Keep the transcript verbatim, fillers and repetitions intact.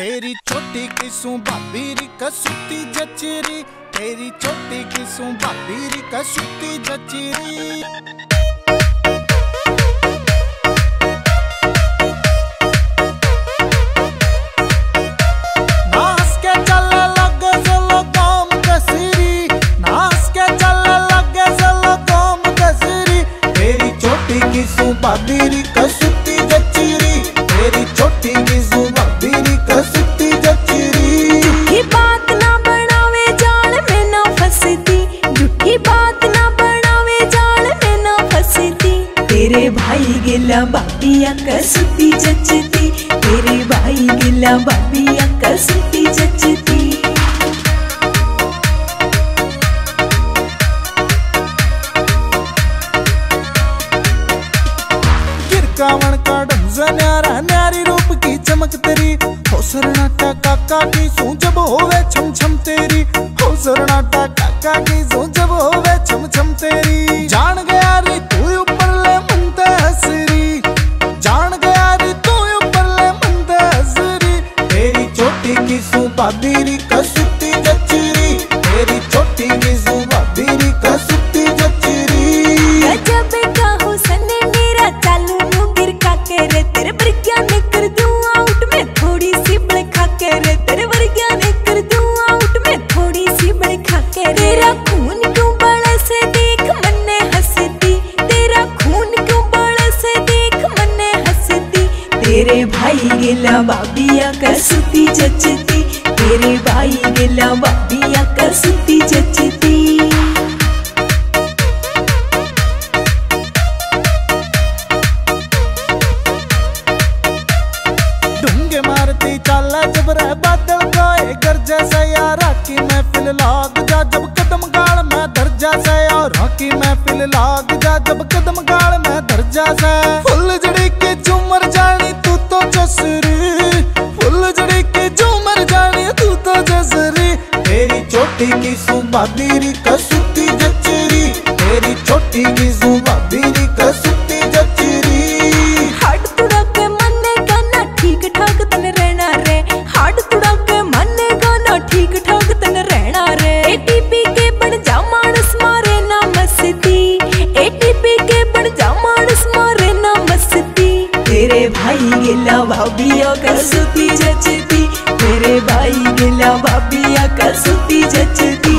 तेरी छोटी किसू बाबीरी कसुती जचरी, तेरी छोटी किसू बाबीरी कसुती जचरी। बाबीरी कसुती जचीरी, तेरी छोटी गिजू बाबीरी कसुती जचीरी। झूठी बात ना बनावे जान में ना फंसती, झूठी बात ना बनावे जान में ना फंसती। तेरे भाई गिला बाबिया कसुती जचती, तेरे भाई गिला बाबिया कसुती जचती। कावण का डंजा न्यारा न्यारी रूप की चमक तेरी, हो सरनाटा काका की सू जब होवे छम छम तेरी, हो सरनाटा काका की सू जब होवे छम छम तेरी। जान गया रे तू ऊपर ले मनते हसरी, जान गया रे तू ऊपर ले मनते हसरी। तेरी छोटी की सू बाबीरी कसुती जचरी, तेरी छोटी की सू बाबीरी कसुती जचरी। तेरा खून क्यों बाड़ा से देख मन्ने हंसती, तेरा खून क्यों बाड़ा से देख मन्ने हंसती। तेरे भाई गिला बाबिया कसुती जचती, तेरे भाई गिला बाबिया कसुती जचती। ढूंगे मारती चाला जबरा बादल गाए गर्जा सा यारा की महफिल लाग जा, जब कदम गाल मैं दर्जा से और की महफिल लाग जा, जब कदम गाल मैं दर्जा से। फुल जड़ी के झूमर जानी तू तो जसरी, फुल जड़ी के झूमर जानी तू तो जसरी। तेरी छोटी की सू बाबीरी कसुती जचरी, तेरी छोटी की सू बाबीरी कसुती जचरी। हट तुड़ा के मन्ने गाना ठीक ठाक तन रहना रे, हट तुड़ा के मन्ने गाना ठीक ठाक तन रहना रे। तेरे भाई गिला बाबिया कसुती जचती, तेरे भाई गिला बाबिया कसुती जचती।